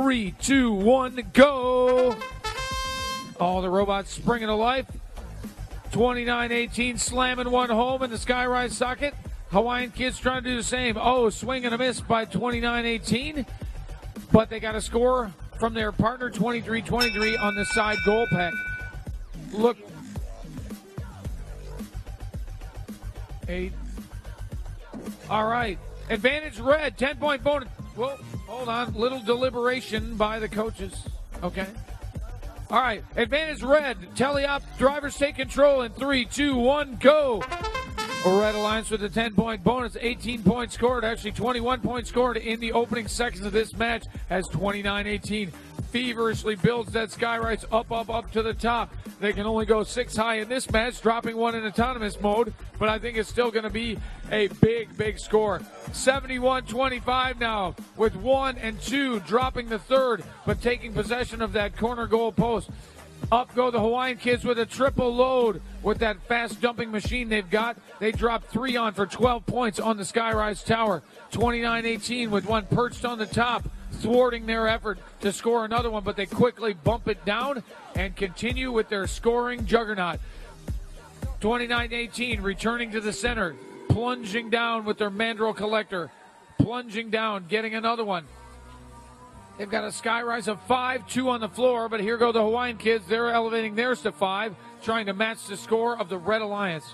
3, 2, 1, go. Oh, the robot's springing to life. 29-18, slamming one home in the Skyrise socket. Hawaiian Kids trying to do the same. Oh, swing and a miss by 29-18. But they got a score from their partner, 23-23, on the side goal pack. Look. Eight. All right. Advantage red, 10-point bonus. Whoa, hold on. Little deliberation by the coaches. Okay. All right. Advantage red. Teleop drivers take control in 3, 2, 1, go. Red Alliance with a 10-point bonus, 18 points scored, actually 21 points scored in the opening seconds of this match as 29-18 feverishly builds that Skyrise up to the top. They can only go 6 high in this match, dropping one in autonomous mode, but I think it's still going to be a big, big score. 71-25 now with 1 and 2 dropping the third, but taking possession of that corner goal post. Up go the Hawaiian Kids with a triple load with that fast jumping machine they've got. They dropped 3 on for 12 points on the Skyrise Tower. 29-18 with one perched on the top, thwarting their effort to score another one, but they quickly bump it down and continue with their scoring juggernaut. 29-18 returning to the center, plunging down with their mandrel collector, plunging down, getting another one. They've got a Skyrise of 5, 2 on the floor, but here go the Hawaiian Kids. They're elevating theirs to 5, trying to match the score of the Red Alliance.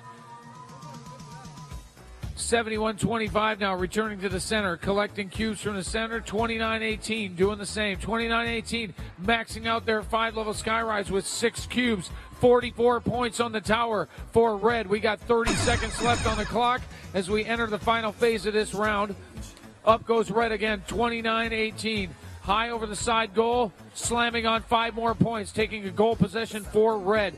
71-25 now, returning to the center, collecting cubes from the center. 29-18 doing the same. 29-18 maxing out their 5-level Skyrise with 6 cubes. 44 points on the tower for Red. We got 30 seconds left on the clock as we enter the final phase of this round. Up goes Red again, 29-18. High over the side goal, slamming on 5 more points, taking a goal possession for Red.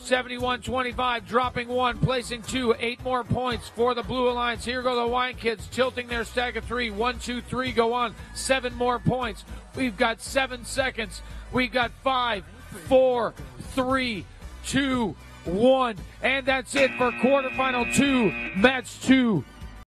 71-25, dropping 1, placing 2, 8 more points for the Blue Alliance. Here go the Hawaiian Kids, tilting their stack of 3. 1, 2, 3, go on, 7 more points. We've got 7 seconds. We've got 5, 4, 3, 2, 1. And that's it for quarterfinal 2, match 2.